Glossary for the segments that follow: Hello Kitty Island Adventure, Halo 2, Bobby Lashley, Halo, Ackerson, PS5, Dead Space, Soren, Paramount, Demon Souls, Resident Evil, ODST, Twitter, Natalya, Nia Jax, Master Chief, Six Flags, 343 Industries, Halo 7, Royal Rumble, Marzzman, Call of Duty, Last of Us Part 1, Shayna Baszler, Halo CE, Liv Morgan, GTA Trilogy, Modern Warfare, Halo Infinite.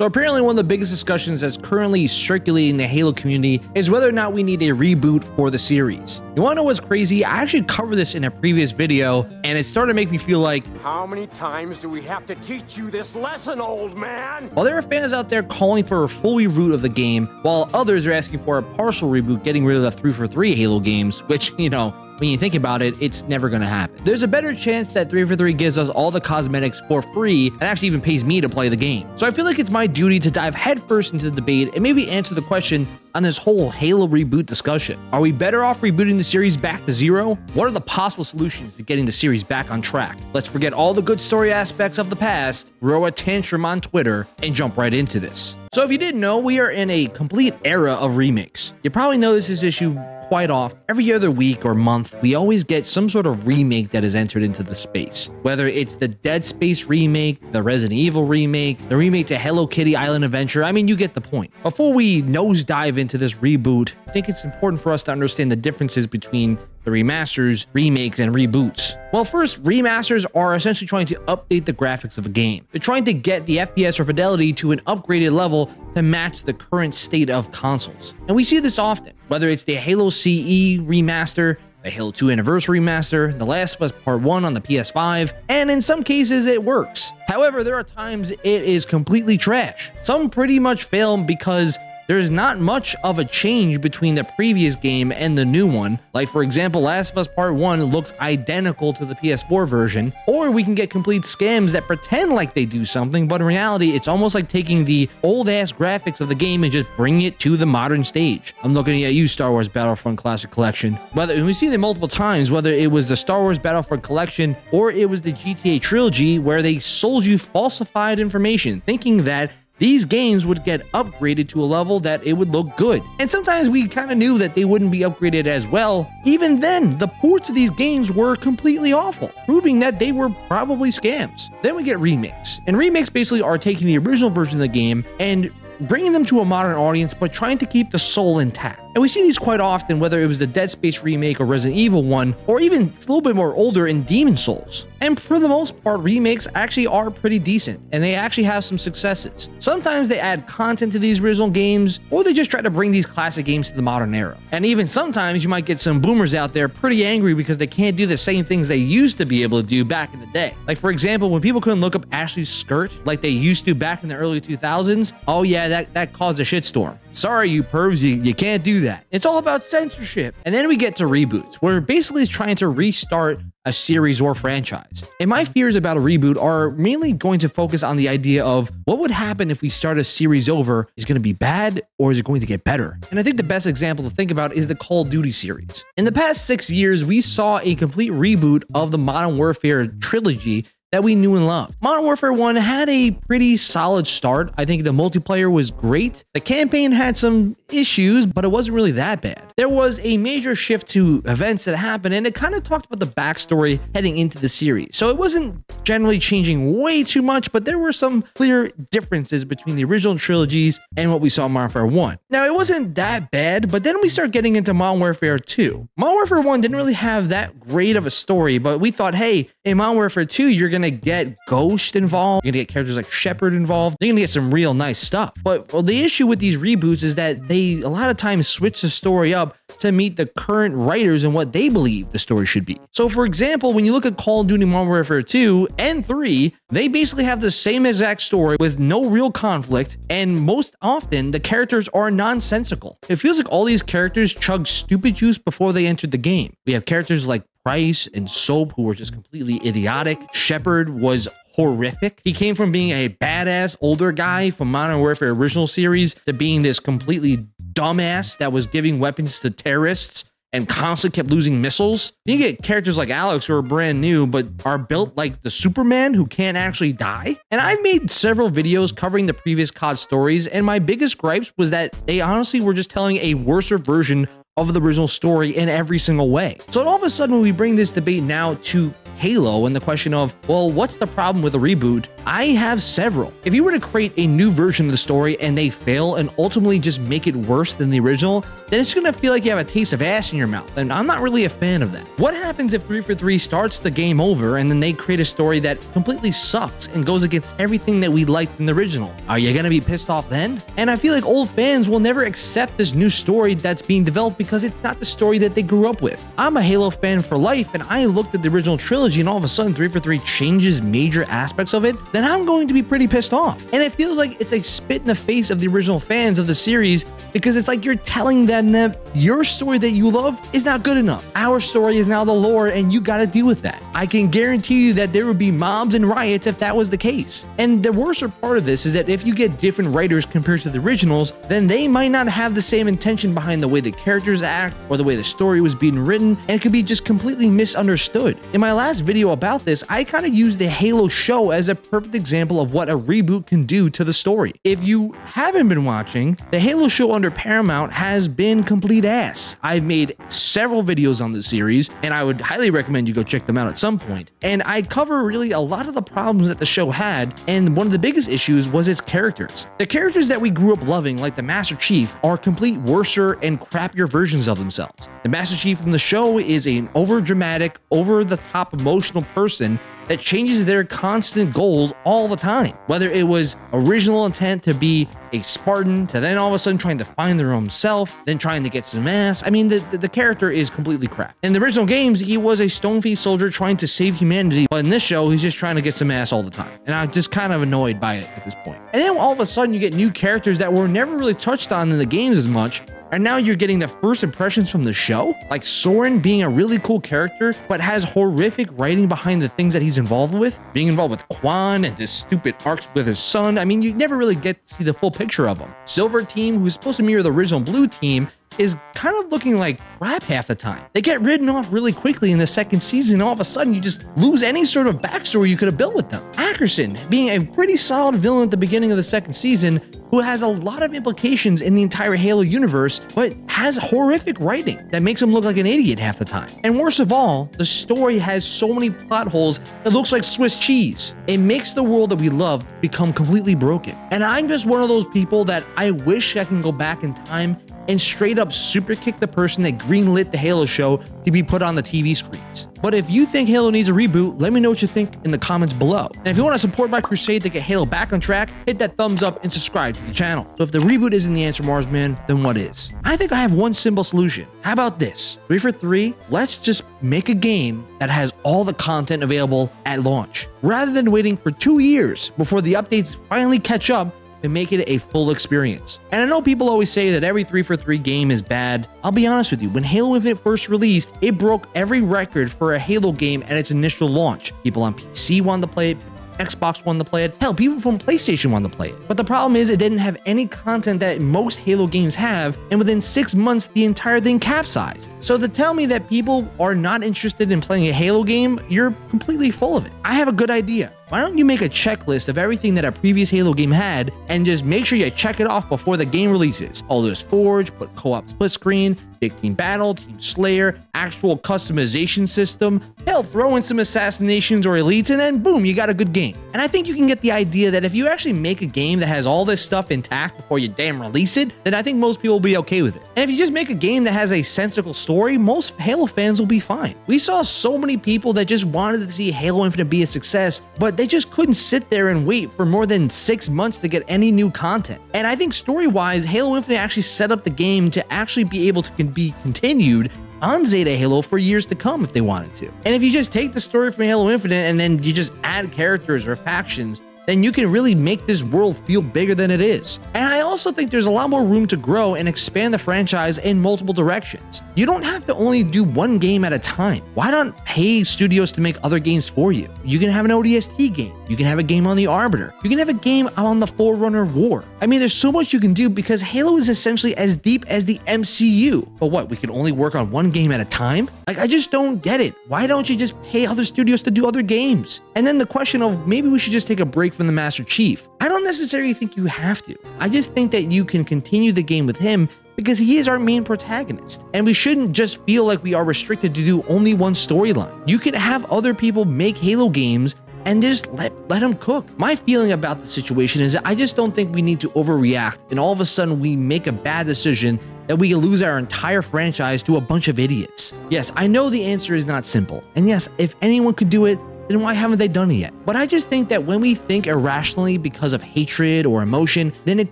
So apparently one of the biggest discussions that's currently circulating in the Halo community is whether or not we need a reboot for the series. You wanna know what's crazy? I actually covered this in a previous video, and it started to make me feel like, how many times do we have to teach you this lesson, old man? While there are fans out there calling for a full reboot of the game, while others are asking for a partial reboot, getting rid of the 343 Halo games, which, you know, when you think about it, it's never gonna happen. There's a better chance that 343 gives us all the cosmetics for free and actually even pays me to play the game. So I feel like it's my duty to dive headfirst into the debate and maybe answer the question on this whole Halo reboot discussion. Are we better off rebooting the series back to zero? What are the possible solutions to getting the series back on track? Let's forget all the good story aspects of the past, throw a tantrum on Twitter, and jump right into this. So if you didn't know, we are in a complete era of remakes. You probably noticed this issue quite often. Every other week or month, we always get some sort of remake that is entered into the space. Whether it's the Dead Space remake, the Resident Evil remake, the remake to Hello Kitty Island Adventure, I mean, you get the point. Before we nosedive into this reboot, I think it's important for us to understand the differences between the remasters, remakes, and reboots. Well, first, remasters are essentially trying to update the graphics of a game. They're trying to get the FPS or fidelity to an upgraded level to match the current state of consoles. And we see this often, whether it's the Halo CE remaster, the Halo 2 Anniversary Remaster, the Last of Us Part 1 on the PS5, and in some cases it works. However, there are times it is completely trash. Some pretty much fail because there is not much of a change between the previous game and the new one. Like, for example, Last of Us Part 1 looks identical to the PS4 version, or we can get complete scams that pretend like they do something, but in reality, it's almost like taking the old-ass graphics of the game and just bringing it to the modern stage. I'm looking at you, Star Wars Battlefront Classic Collection. And we've seen it multiple times, whether it was the Star Wars Battlefront Collection or it was the GTA Trilogy, where they sold you falsified information, thinking that these games would get upgraded to a level that it would look good. And sometimes we kind of knew that they wouldn't be upgraded as well. Even then, the ports of these games were completely awful, proving that they were probably scams. Then we get remakes. And remakes basically are taking the original version of the game and bringing them to a modern audience, but trying to keep the soul intact. And we see these quite often, whether it was the Dead Space remake or Resident Evil 1, or even a little bit more older in Demon Souls. And for the most part, remakes actually are pretty decent, and they actually have some successes. Sometimes they add content to these original games, or they just try to bring these classic games to the modern era. And even sometimes you might get some boomers out there pretty angry because they can't do the same things they used to be able to do back in the day. Like, for example, when people couldn't look up Ashley's skirt like they used to back in the early 2000s, oh yeah, that caused a shitstorm. Sorry, you pervs, you can't do that. It's all about censorship. And then we get to reboots, where basically it's trying to restart a series or franchise. And my fears about a reboot are mainly going to focus on the idea of what would happen if we start a series over. Is it going to be bad, or is it going to get better? And I think the best example to think about is the Call of Duty series. In the past 6 years, we saw a complete reboot of the Modern Warfare trilogy that we knew and loved. Modern Warfare 1 had a pretty solid start. I think the multiplayer was great. The campaign had some issues, but it wasn't really that bad. There was a major shift to events that happened, and it kind of talked about the backstory heading into the series. So it wasn't generally changing way too much, but there were some clear differences between the original trilogies and what we saw in Modern Warfare 1. Now, it wasn't that bad, but then we start getting into Modern Warfare 2. Modern Warfare 1 didn't really have that great of a story, but we thought, hey, in Modern Warfare 2, you're going to get Ghost involved, you're gonna get characters like Shepard involved, you're gonna get some real nice stuff. But the issue with these reboots is that they a lot of times switch the story up to meet the current writers and what they believe the story should be. So for example, when you look at Call of Duty Modern Warfare 2 and 3, they basically have the same exact story with no real conflict, and most often the characters are nonsensical. It feels like all these characters chugged stupid juice before they entered the game. We have characters like Price and Soap, who were just completely idiotic. Shepard was horrific. He came from being a badass older guy from Modern Warfare original series to being this completely dumbass that was giving weapons to terrorists and constantly kept losing missiles. You get characters like Alex, who are brand new, but are built like the Superman who can't actually die. And I've made several videos covering the previous COD stories, and my biggest gripes was that they honestly were just telling a worser version of the original story in every single way. So all of a sudden, when we bring this debate now to Halo and the question of, well, what's the problem with a reboot? I have several. If you were to create a new version of the story and they fail and ultimately just make it worse than the original, then it's gonna feel like you have a taste of ass in your mouth, and I'm not really a fan of that. What happens if 343 starts the game over and then they create a story that completely sucks and goes against everything that we liked in the original? Are you gonna be pissed off then? And I feel like old fans will never accept this new story that's being developed because it's not the story that they grew up with. I'm a Halo fan for life, and I looked at the original trilogy and all of a sudden 343 changes major aspects of it, then I'm going to be pretty pissed off. And it feels like it's a spit in the face of the original fans of the series, because it's like you're telling them that your story that you love is not good enough. Our story is now the lore, and you gotta deal with that. I can guarantee you that there would be mobs and riots if that was the case. And the worst part of this is that if you get different writers compared to the originals, then they might not have the same intention behind the way the characters act or the way the story was being written, and it could be just completely misunderstood. In my last video about this, I kind of used the Halo show as a perfect example of what a reboot can do to the story. If you haven't been watching, the Halo show under Paramount has been complete ass. I've made several videos on the series, and I would highly recommend you go check them out at some point. And I cover really a lot of the problems that the show had, and one of the biggest issues was its characters. The characters that we grew up loving, like the Master Chief, are complete worser and crappier versions of themselves. The Master Chief from the show is an overdramatic, over-the-top emotional person that changes their constant goals all the time. Whether it was original intent to be a Spartan, to then all of a sudden trying to find their own self, then trying to get some ass. I mean, the character is completely crap. In the original games, he was a stone-faced soldier trying to save humanity, but in this show, he's just trying to get some ass all the time. And I'm just kind of annoyed by it at this point. And then all of a sudden, you get new characters that were never really touched on in the games as much, and now you're getting the first impressions from the show, like Soren being a really cool character, but has horrific writing behind the things that he's involved with, being involved with Quan and this stupid arc with his son. I mean, you never really get to see the full picture of him. Silver Team, who's supposed to mirror the original Blue Team, is kind of looking like crap half the time. They get ridden off really quickly in the second season, and all of a sudden you just lose any sort of backstory you could have built with them. Ackerson, being a pretty solid villain at the beginning of the second season, who has a lot of implications in the entire Halo universe, but has horrific writing that makes him look like an idiot half the time. And worst of all, the story has so many plot holes that looks like Swiss cheese. It makes the world that we love become completely broken. And I'm just one of those people that I wish I can go back in time and straight up super kick the person that greenlit the Halo show to be put on the TV screens. But if you think Halo needs a reboot, let me know what you think in the comments below. And if you want to support my crusade to get Halo back on track, hit that thumbs up and subscribe to the channel. So if the reboot isn't the answer, Marzzman, then what is? I think I have one simple solution. How about this? 343, let's just make a game that has all the content available at launch, rather than waiting for 2 years before the updates finally catch up and make it a full experience. And I know people always say that every 343 game is bad. I'll be honest with you, when Halo Infinite first released, it broke every record for a Halo game at its initial launch. People on PC wanted to play it, Xbox wanted to play it, hell, people from PlayStation wanted to play it. But the problem is it didn't have any content that most Halo games have, and within 6 months, the entire thing capsized. So to tell me that people are not interested in playing a Halo game, you're completely full of it. I have a good idea. Why don't you make a checklist of everything that a previous Halo game had and just make sure you check it off before the game releases? All those Forge, put co-op split screen, big team battle, team slayer, actual customization system, hell, throw in some assassinations or elites, and then boom, you got a good game. And I think you can get the idea that if you actually make a game that has all this stuff intact before you damn release it, then I think most people will be okay with it. And if you just make a game that has a sensical story, most Halo fans will be fine. We saw so many people that just wanted to see Halo Infinite be a success, but they just couldn't sit there and wait for more than 6 months to get any new content. And I think story-wise, Halo Infinite actually set up the game to actually be able to be continued on Zeta Halo for years to come if they wanted to. And if you just take the story from Halo Infinite and then you just add characters or factions, then you can really make this world feel bigger than it is. And I also think there's a lot more room to grow and expand the franchise in multiple directions. You don't have to only do one game at a time. Why not pay studios to make other games for you? You can have an ODST game. You can have a game on the Arbiter. You can have a game on the Forerunner War. I mean, there's so much you can do because Halo is essentially as deep as the MCU. But what, we can only work on one game at a time? Like, I just don't get it. Why don't you just pay other studios to do other games? And then the question of maybe we should just take a break from the Master Chief. I don't necessarily think you have to. I just think think that you can continue the game with him because he is our main protagonist. And we shouldn't just feel like we are restricted to do only one storyline. You could have other people make Halo games and just let them cook. My feeling about the situation is that I just don't think we need to overreact and all of a sudden we make a bad decision that we can lose our entire franchise to a bunch of idiots. Yes, I know the answer is not simple. And yes, if anyone could do it, then why haven't they done it yet? But I just think that when we think irrationally because of hatred or emotion, then it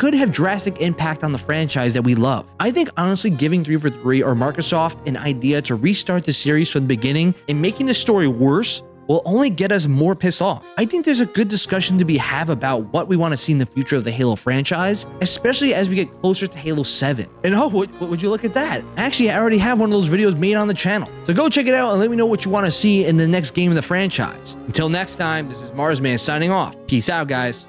could have drastic impact on the franchise that we love. I think honestly giving 343 or Microsoft an idea to restart the series from the beginning and making the story worse will only get us more pissed off. I think there's a good discussion to be had about what we want to see in the future of the Halo franchise, especially as we get closer to Halo 7. And oh, would you look at that? Actually, I already have one of those videos made on the channel. So go check it out and let me know what you want to see in the next game in the franchise. Until next time, this is Marzzman signing off. Peace out, guys.